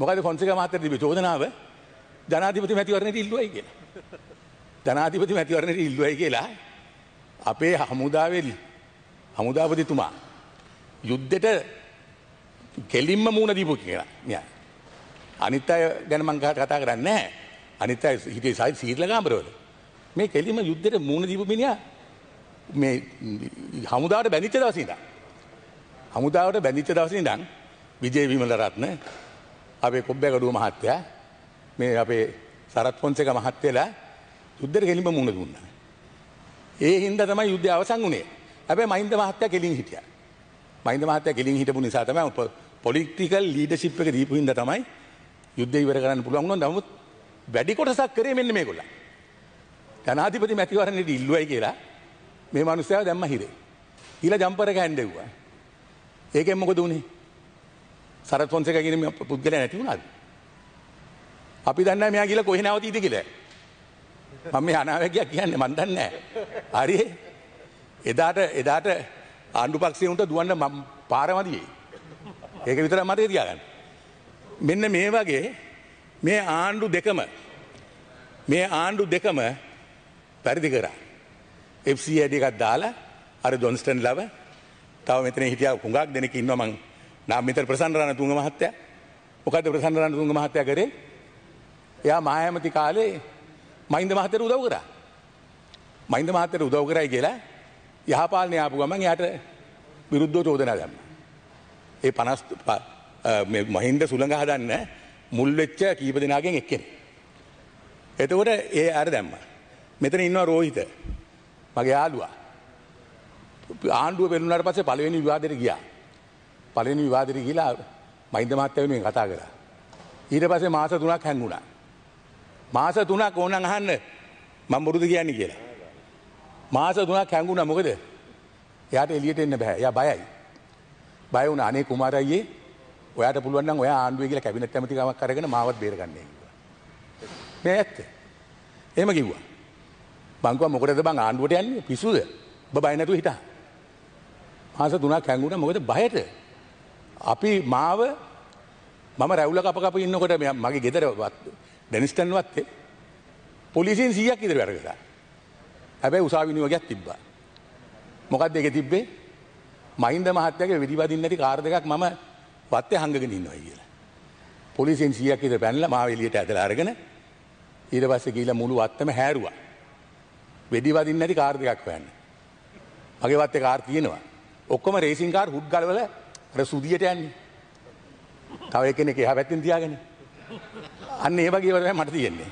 මොකද ෆොන්සේකා මහත්තයාට තිබි චෝදනාව ජනාධිපති මැතිවරණයට ඉල්ලුවයි කියලා. ජනාධිපති මැතිවරණයට ඉල්ලුවයි කියලා අපේ හමුදාවේ හමුදාපතිතුමා යුද්ධෙට කෙලින්ම මූණ දීපු කියලා. මෙයා අනිත් අය ගැන මම කතා කරන්නේ නැහැ. අනිත් අය හිතේ සීතල ගාමරවල මේ කෙලින්ම යුද්ධෙට මූණ දීපු මිනිහා මේ හමුදාවට බැඳිච්ච දවසේ ඉඳන් විජේ විමලරත්න අපේ කොබ්බෑගඩුව මහත්තයා මේ අපේ සරත් පොන්සේකා මහත්තයලා යුද්ධෙට කෙලින්ම මුණ දුන්නා. ඒ හින්දා තමයි යුද්ධය අවසන් වුණේ. හැබැයි මහින්ද මහත්තයා කෙලින් හිටියා. මහින්ද මහත්තයා කෙලින් හිටපු නිසා තමයි පොලිටිකල් ලීඩර්ෂිප් එක දීපු හින්දා තමයි යුද්ධය ඉවර කරන්න පුළුවන් වුණා. නමුත් වැඩි කොටසක් කරේ මෙන්න මේගොල්ලන්. ජනාධිපති මැතිවරණයේදී ඉල්ලුවයි කියලා මේ මිනිස්සයා දැම්ම හිරේ. ඊළඟ ජම්පර් එක හැන්දෙව්වා. ඒකෙන් මොකද වුනේ? සරත් පොන්සේකා කියන මේ පුද්ගලයා නැති වුණාද? අපි දන්නේ නැහැ මෙයා කියලා කොහේ නැවතීද කියලා. මම මේ අනාවැකියා කියන්නේ මන් දන්නේ නැහැ. හරි. එදාට ආණ්ඩුපක්ෂයේ උන්ට දුවන්න මම පාරම දියේ. ඒක විතරක් මතක තියාගන්න. මෙන්න මේ වගේ මේ ආණ්ඩු දෙකම පරිදි කරා. FCID එකක් දාලා අර ජොන්ස්ටන් ලව තව මෙතන හිටියා හුඟක් දෙනෙක් ඉන්නවා මං නම් මෙතන ප්‍රසන්න රණතුංග මහත්තයා. මොකද්ද ප්‍රසන්න රණතුංග මහත්තයා කරේ? එයා මායාමති කාලේ මහින්ද මහත්තයට උදව් කරා. මහින්ද මහත්තයට උදව් කරයි කියලා යහපාලනය ආපු ගමන් එයාට විරුද්ධව චෝදනා දැම්මා. ඒ 50 මේ මහින්ද සුළඟ හදන්න මුල් වෙච්ච කීප දෙනාගෙන් එක්කෙනෙක්. එතකොට ඒ අර දැම්මා. මෙතන ඉන්නවා රෝහිත මගේ යාළුවා. ආණ්ඩුව වෙනුණාට පස්සේ පළවෙනි විවාදෙට ගියා. පළවෙනි විවාදෙට ගිහිලා මහින්ද මහත්තයා වෙනුවෙන් කතා කරා. ඊට පස්සේ මාස 3ක් හැංගුණා. මාස 3ක් ඕනනම් අහන්න මම බොරුද කියන්නේ කියලා. මාස 3ක් හැංගුණා. මොකද එයාට එළියට එන්න බෑ. එයා බයයි. බය වුණා. අනේ කුමාරයියේ ඔයාට පුළුවන් නම් ඔයා ආණ්ඩුවේ කියලා කැබිනට් ඇමතිකමක් අරගෙන මාවත් බේරගන්නයි කිව්වා. මේ ඇත්ත. එහෙම කිව්වා. බංකුවා මොකටද බං ආණ්ඩුවට යන්නේ? පිස්සුද? ඔබ බය නැතුව හිටා. මාස 3ක් හැංගුණා. මොකද බයට අපි මාව මම රැවුල කප ඉන්නකොට මගේ ගෙදර ඩෙනිස්ටන් වත්තේ පොලිසියෙන් 100ක් ඉදිරියට අරගෙන. හැබැයි උසාවිනි වගේක් තිබ්බා. මොකද්ද ඒකේ තිබ්බේ? මහින්ද මහත්තයාගේ වෙඩිවදින්න ඇති කාර් දෙකක් මම වත්තේ හංගගෙන ඉන්නවා කියලා. පොලිසියෙන් 100ක් ඉදිරියට පැනලා මාව එළියට ඇදලා අරගෙන ඊට පස්සේ ගිහිල්ලා මුළු වත්තම හැරුවා. වෙඩිවදින්න ඇති කාර් දෙකක් හොයන්න. මගේ වත්තේ කාර් තියෙනවා. ඔක්කොම රේසින් කාර් හුඩ් ගලවලා අර සුදියට යන්නේ. තව එකෙනෙක් එහා පැත්තෙන් තියාගෙන. අන්න ඒ වගේ ඒවා තමයි මට තියෙන්නේ.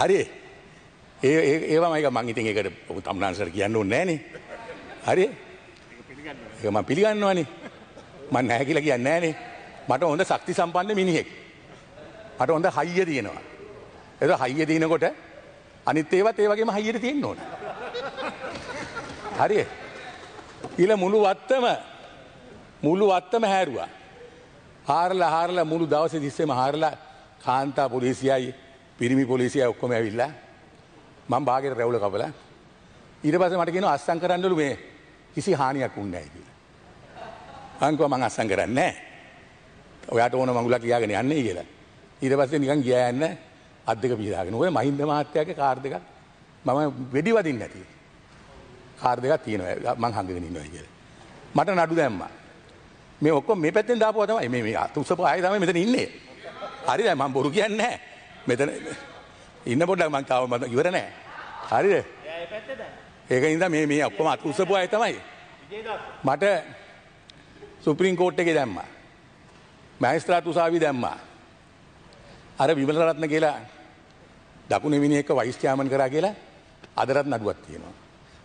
හරි. ඒවා මම ඉතින් ඒකට ඔබ තමුනාන්සර් කියන්න ඕනේ නෑනේ. හරි. ඒක මම පිළිගන්නවානේ. මම නැහැ කියලා කියන්නේ නෑනේ. මට හොඳ ශක්ති සම්පන්න මිනිහෙක්. මට හොඳ හයිය තියෙනවා. ඒක හයිය දිනකොට අනිත් ඒවත් ඒ වගේම හයියට තියෙන්න ඕන. හරි. ඊළ මුළු වත්තම හැරුවා. හාරලා මුළු දවසේ තිස්සේම හාරලා කාන්තා පොලිසියයි පිරිමි පොලිසියයි ඔක්කොම ඇවිල්ලා මම බාගෙට රැවුල කපලා ඊට පස්සේ මට කියනවා අස්සම් කරන්නලු මේ කිසි හානියක් වුන්නේ නැහැ කියලා. අංකව මම අස්සම් කරන්නේ නැහැ. ඔයාට ඕන මඟුලක් ලියාගෙන යන්නේ කියලා. ඊට පස්සේ නිකන් ගියා යන්න අත් දෙක පියාගෙන. ඔය මහින්ද මහත්තයාගේ කාර් දෙකක් මම වෙඩි වදින්න ඇති. කාර් දෙකක් තියෙනවා මං හංගගෙන ඉන්නවා කියලා. මට නඩු දැම්මා. මේ ඔක්කොම මේ පැත්තෙන් දාපුවා තමයි. මේ අතුසප ආයෙ තමයි මෙතන ඉන්නේ. හරිද? මම බොරු කියන්නේ නැහැ. මෙතන ඉන්න පොඩ්ඩක් මං තාම ඉවර නැහැ. හරිද? එයා ඒ පැත්තේ දැන්. ඒක නිසා මේ ඔක්කොම අතුසප ආයෙ තමයි. මට සුප්‍රීම කෝට් එකේ දැම්මා. මැජිස්ත්‍රාත් උසාවියේ දැම්මා. අර විමලරත්න කියලා දකුණේ මිනිහෙක්ව වයිස් චෑමන් කරා කියලා අදටත් නඩුවක් තියෙනවා.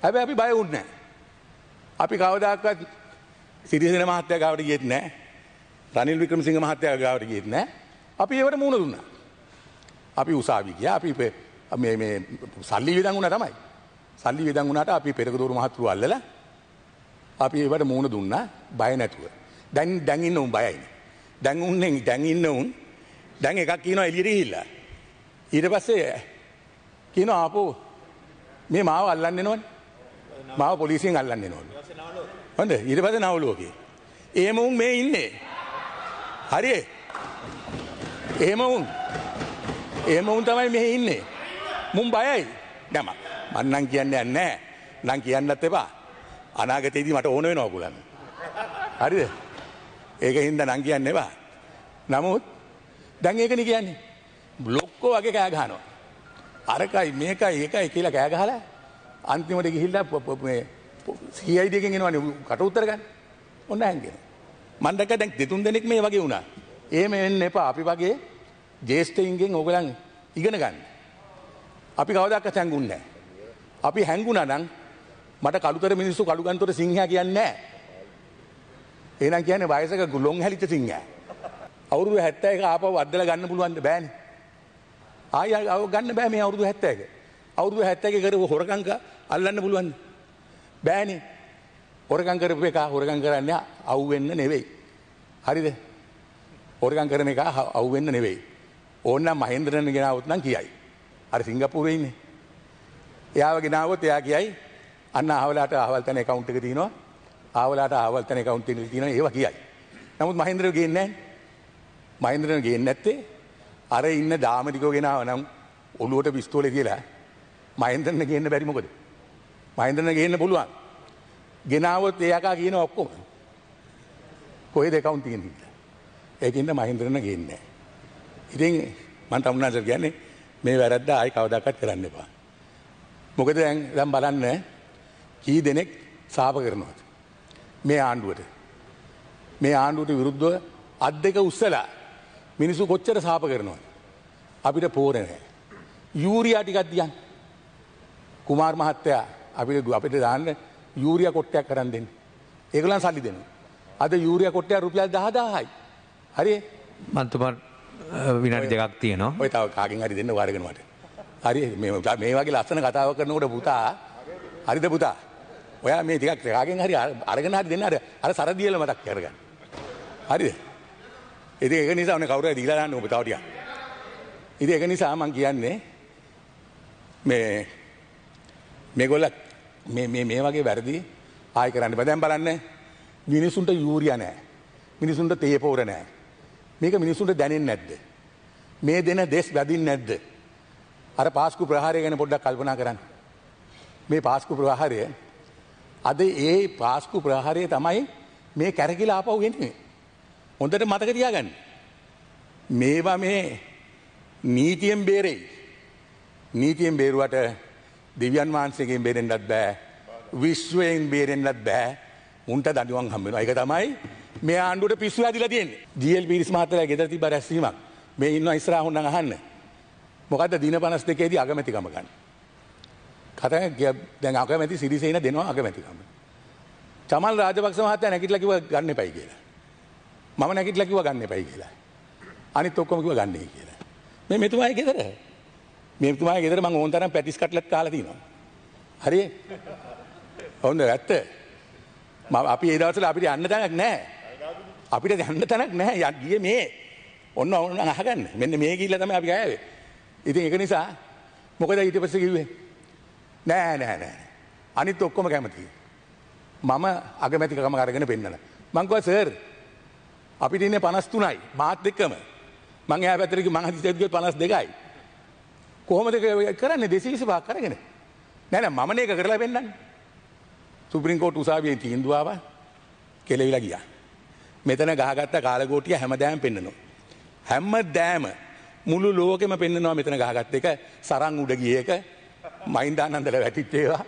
හැබැයි අපි බය වුන්නේ නැහැ. අපි කවදාකවත් සිරිසේන මහත්තයා ගාවට ගියෙත් නැහැ. රනිල් වික්‍රමසිංහ මහත්තයා ගාවට ගියෙත් නැහැ. අපි ඒවට මුණ දුන්නා. අපි උසාවි ගියා. අපි මේ සල්ලි වේදන් වුණා තමයි. සල්ලි වේදන් වුණාට අපි පෙරකදෝරු මහතුරු අල්ලලා අපි ඒවට මුණ දුන්නා බය නැතුව. දැන් ඉන්න උන් බයයිනේ. දැන් ඉන්න උන් දැන් එකක් කියනවා එළියට ගිහිල්ලා. ඊට පස්සේ කියනවා ආපෝ මේ මාව අල්ලන්න එනවනේ. මාව පොලිසියෙන් අල්ලන්න එනවලු. හොඳ. ඊට පස්සේ නවලෝකේ. එහෙම උන් මේ ඉන්නේ. හරියේ. එහෙම වුන් තමයි මෙහි ඉන්නේ. මුම් බයයි. නෑ මන්නම් කියන්නේ නැහැ. නම් කියන්නත් එපා. අනාගතේදී මට ඕන වෙනවා ඔයගොල්ලන්. හරිද? ඒකින්ද නම් කියන්න එපා. නමුත් දැන් ඒකනේ කියන්නේ. ලොක්කෝ වගේ කෑ ගහනවා. අරකයි මේකයි එකයි කියලා කෑ ගහලා අන්තිමට ගිහිල්ලා මේ CID එකෙන් එනවනේ කට උත්තර ගන්න. ඔන්න හැංගෙනවා. මන් දැක්ක දැන් දෙතුන් දෙනෙක් මේ වගේ වුණා. එහෙම වෙන්න එපා. අපි වගේ ජේෂ්ඨයින්ගෙන් ඕගලන් ඉගෙන ගන්න. අපි කවදාකවත් හැංගුන්නේ නැහැ. අපි හැංගුණා නම් මට කළුතර මිනිස්සු කළුගන්තොට සිංහයා කියන්නේ නැහැ. එහෙනම් කියන්නේ වයසක ගුලොන් හැලිච්ච සිංහයා. අවුරුදු 71 ආපහු අද්දලා ගන්න පුළුවන්ද? බෑනේ. ආයෙ ආව ගන්න බෑ මේ අවුරුදු 71. අවුරුදු 71 කරව හොරකම් අල්ලන්න පුළුවන්ද? බෑනේ. හොරකම් කරපු එක හොරකම් කරන්නේ අවුවෙන්න නෙවෙයි. හරිද? හොරකම් කරන එක අවුවෙන්න නෙවෙයි. ඕන්නම් මහේන්ද්‍රන් ගෙනාවොත් නම් කියයි. හරි සිංගප්පූරුවේ ඉන්නේ. එයාව ගෙනාවොත් එයා කියයි අන්න ආවලාට ආවල් තැන account එක තියෙනවා. ආවලාට ආවල් තැන account එක තියෙනවා. ඒවා කියයි. නමුත් මහේන්ද්‍රව ගේන්නේ නැහැ. මහේන්ද්‍රන් ගේන්නේ නැත්තේ අර ඉන්න දාමදිකෝ ගෙනාව නම් ඔළුවට පිස්තෝලේ කියලා මහේන්ද්‍රන් ගේන්න බැරි මොකද? මහේන්ද්‍රන් ගේන්න පුළුවන්. ගෙනාවොත් එයාකා කියනවා ඔක්කොම. කොහෙද account එක තියෙන්නේ? ඒකින්ද මහින්දරණ ගේන්නේ. ඉතින් මම තමුන්නාසර් කියන්නේ මේ වැරද්ද ආයි කවදාකවත් කරන්න එපා. මොකද දැන් බලන්න කී දෙනෙක් සාප කරනවද මේ ආණ්ඩුවට? මේ ආණ්ඩුවට විරුද්ධව අත් දෙක උස්සලා මිනිස්සු කොච්චර සාප කරනවද? අපිට පෝරේ නැහැ. යූරියා ටිකක් දියන්. කුමාර් මහත්තයා අපිට දාන්න යූරියා කොට්ටයක් කරන් දෙන්නේ. ඒගොල්ලන් සල්ලි දෙනවා. අද යූරියා කොට්ටයක් රුපියල් 10000යි. හරි මන්තුමන් විනාඩි දෙකක් තියෙනවා. ඔය තව කාගෙන් හරි දෙන්න වාරගෙන වට. හරි මේ වගේ ලස්සන කතාවක් කරනකොට පුතා හරිද පුතා? ඔයා මේ ටිකක් කාගෙන් හරි අරගෙන හරි දෙන්න අර සරදියල මතක් කරගන්න. හරිද? ඉතින් ඒක නිසා ඔනේ කවුරු හරි දීලා දාන්න ඔබ තව ටිකක්. ඉතින් ඒක නිසා මම කියන්නේ මේගොල්ල මේ වගේ වැරදි ආයි කරන්න බෑ. දැන් බලන්න මිනිසුන්ට යූරියා නැහැ. මිනිසුන්ට තේ පොර නැහැ. මේක මිනිසුන්ට දැනෙන්නේ නැද්ද? මේ දෙන දෙස් වැදින්නේ නැද්ද? අර පාස්කු ප්‍රහාරය ගැන පොඩ්ඩක් කල්පනා කරන්න. මේ පාස්කු ප්‍රහාරය අද ඒ පාස්කු ප්‍රහාරය තමයි මේ කැරකිලා ආපහු එන්නේ. හොඳට මතක තියාගන්න. මේවා මේ නීතියෙන් බේරෙයි. නීතියෙන් බේරුවට දිව්‍යන් වහන්සේගෙන් බේරෙන්නත් බෑ. විශ්වයෙන් බේරෙන්නත් බෑ. උන්ට දඬුවම් හම්බ වෙනවා. ඒක තමයි මේ ආණ්ඩුවට පිස්සු ඇදිලා තියෙන්නේ. GL පීරිස් මහත්තයා ගෙදර තිබ්බ රැස්වීමක්. මේ ඉන්නවා ඉස්සරහ හොන්නම් අහන්න. මොකද්ද දින 52 දී අගමැතිකම ගන්න. කතා දැන් අගමැති සිරිසේන දෙනවා අගමැතිකම. චමල් රාජපක්ෂ මහත්තයා නැගිටලා කිව්වා ගන්න එපයි කියලා. මම නැගිටලා කිව්වා ගන්න එපයි කියලා. අනිත් ඔක්කොම කිව්වා ගන්නයි කියලා. මේ මෙතුමාගේ ගෙදර. මේ මෙතුමාගේ ගෙදර මම ඕන තරම් පැටිස් කට්ලට් කාලා තිනවා. හරි? ඔන්න ඇත්ත. මම අපි ඒ දවස්වල අපිට යන්න තැනක් නැහැ. අපිට යන්න තැනක් නැහැ. ගියේ මේ ඔන්න අහගන්න. මෙන්න මේ ගිහිල්ලා තමයි අපි ගෑවේ. ඉතින් ඒක නිසා මොකද ඊට පස්සේ කිව්වේ? නෑ. අනිත් ඔක්කොම කැමතියි. මම අගමැතිකම අරගෙන පෙන්නන. මං කිව්වා සර් අපිට ඉන්නේ 53යි මාත් එක්කම. මං එහා පැත්තට ගිහින් මං හිතේ ගියොත් 52යි. කොහොමද කරන්නේ 225ක් අරගෙන? නෑ මම මේක කරලා පෙන්නන්නේ. සුප්‍රීම කෝට් උසාවියේ තීන්දුව ආවා. කෙලවිලා ගියා. මෙතන ගහගත්ත කාලගෝටිය හැමදාම පෙන්නනවා. හැමදාම මුළු ලෝකෙම පෙන්නනවා මෙතන ගහගත්ත එක සරන් උඩ ගියේ එක මහින්දානන්දල වැටිච්ච ඒවා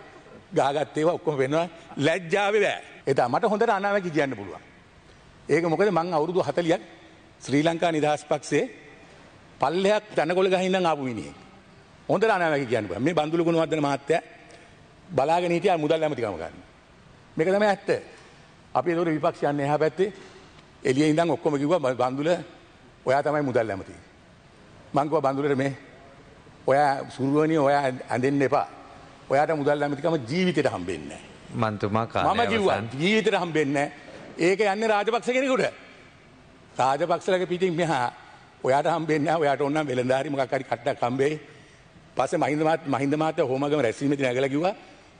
ගහගත්ත ඒවා ඔක්කොම පෙන්නනවා. ලැජ්ජාවේ බෑ. එතන මට හොඳට අනාවැකි කියන්න පුළුවන්. ඒක මොකද මං අවුරුදු 40ක් ශ්‍රී ලංකා නිදහස් පක්ෂයේ පල්ලෙහාක් දනකොළ ගහින් ඉඳන් ආපු මිනිහෙක්. හොඳට අනාවැකි කියන්න පුළුවන්. මේ බන්දුල ගුණවර්ධන මහත්තයා බලාගෙන හිටියා මුදල් ඇමතිකම ගන්න. මේක තමයි ඇත්ත. අපි ඒතකොට විපක්ෂයන් එහා පැත්තේ එළිය ඉඳන් ඔක්කොම කිව්වා බන්දුල ඔයා තමයි මුදල් ඇමති. මං කිව්වා බන්දුලට මේ ඔයා සුරුවණිය ඔයා ඇඳෙන්න එපා. ඔයාට මුදල් ඇමතිකම ජීවිතේට හම්බෙන්නේ නැහැ. මං තුමා කාර්යය. මම කිව්වා ජීවිතේට හම්බෙන්නේ නැහැ. ඒක යන්නේ රාජපක්ෂ කෙනෙකුට. රාජපක්ෂලගේ පිටින් මෙහා ඔයාට හම්බෙන්නේ නැහැ. ඔයාට ඕන නම් වෙළඳාරි මොකක් හරි කට්ටක් හම්බෙයි. පස්සේ මහින්ද මහත්තයා හෝමාගම රැස්වීමේදී නැගලා කිව්වා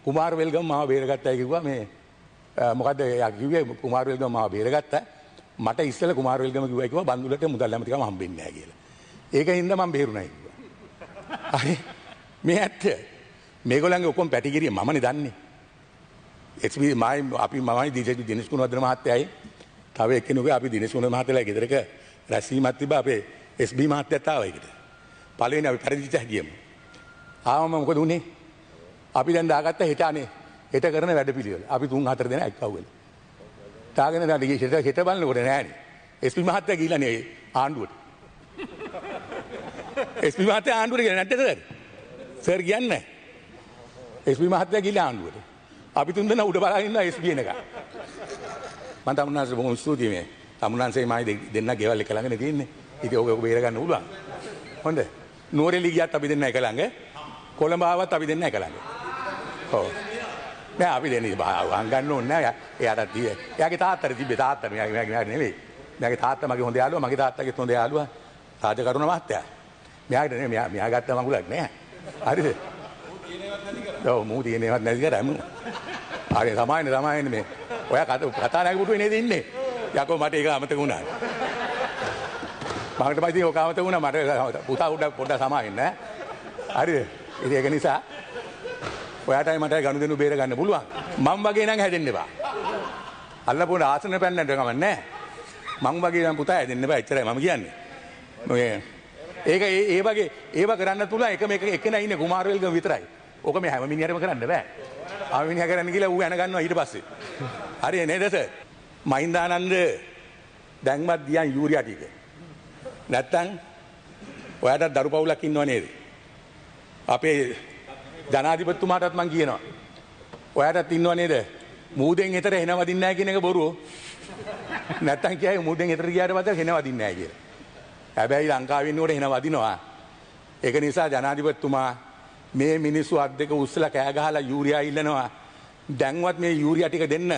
කුමාර වෙල්ගම මාව බේරගත්තයි කිව්වා මේ මොකද්ද එයා කිව්වේ කුමාර වෙල්ගම මාව බේරගත්තා. මට ඉස්සෙල්ලා කුමාරවේල්ගම කිව්වා බන්දුලට මුදල් ඇමතිකම හම්බෙන්නේ නැහැ කියලා. ඒකින්ද මම බේරුණා කිව්වා. හරි මේ ඇත්ත. මේගොල්ලන්ගේ ඔක්කොම පැටිගිරිය මමනේ දන්නේ. එක්ස්පී මම අපි මමයි දිනේෂ් කුණවර්ධන මහත්තයයි තව එක්කෙනෙකුගේ අපි දිනේෂ් කුණවර්ධන මහත්තයලා ගෙදරක රැස්වීමක් තිබ්බා අපේ SB මහත්තයත් ආවා ඒකට. පළවෙනි අපි පරිදිච්ච හැටියෙම. ආවම මොකද උනේ? අපි දැන් දාගත්ත හෙට අනේ හෙට කරන වැඩපිළිවෙල. අපි 3-4 දෙනා එක්කවගෙන. තාගෙන දැන් හෙට බලනකොට නෑනේ. SB මහත්තයා ගිහිල්ලා නේ ආණ්ඩුවට. SB මහත්තයා ආණ්ඩුවට ගිහින් නැද්ද සර්? සර් කියන්නේ නැහැ. SB මහත්තයා ගිහිල්ලා ආණ්ඩුවට. අපි තුන් දෙනා උඩ බලාගෙන ඉන්නවා SB එනකම්. මම තමුන්නාන්සේ බොහොම ස්තුතියි මේ. තමුන්නාන්සේ මයි දෙන්නා ගෙවල් එක ළඟනේ තියෙන්නේ. ඉතින් ඔක බේර ගන්න උළුවා. හොඳ. නෝරෙලි ගියත් අපි දෙන්නා එක ළඟ. කොළඹ ආවත් අපි දෙන්නා එක ළඟ. ඔව්. නෑ අපි දෙන්නේ වහන් ගන්න ඕනේ නෑ. එයාට තියෙයි. එයාගේ තාත්තට තිබ්බේ තාත්තා මෙයාගේ නෙවෙයි. मेरे तात मगे होंदे आलुआ मगे तात के होंदे आलुआ राज करुण महत्या मैं गाता मगुला अरे मुँह तीन कर अरे रामायण रामायण में वो कथा ना उठो नहीं इन्ने याको मटे आमत गुना मगट मत एक आमत गुना मटे उठा उठा पोटा सामायण अरे इधे कहीं सा वो टाइम मटे गण बेरे गण बोलवा मम बगे ना है बा अल्ला पूर्ण आसन पेन ने මං වගේ නම් පුතා ඇදෙන්න එපා එච්චරයි මම කියන්නේ. මේ ඒක ඒ වගේ ඒව කරන්න තුලා එක මේක එක නෑ ඉන්නේ කුමාරවේල්ගම විතරයි. ඕක මේ හැම මිනිහරම කරන්න බෑ. ආව මිනිහා කරන්න කියලා ඌ යන ගන්නවා ඊට පස්සේ. හරි නේද සර්? මහින්දානන්ද දැන්වත් ගියන් යූරියා ටික. නැත්තම් ඔයාට දරු පවුලක් ඉන්නව නේද? අපේ ජනාධිපතිතුමාටත් මං කියනවා. ඔයාටත් ඉන්නව නේද? මූදෙන් හිතර එනවදින් නැහැ කියන එක බොරුව. නැත්තම් කියයි මුඩෙන් හෙට ගියාට පස්සේ හෙනවදින්නේ නැහැ කියලා. හැබැයි ලංකාවේ ඉන්නකොට හෙනවදිනවා. ඒක නිසා ජනාධිපතිතුමා මේ මිනිස්සු අත් දෙක උස්සලා කෑ ගහලා යූරියා ඉල්ලනවා. දැන්වත් මේ යූරියා ටික දෙන්න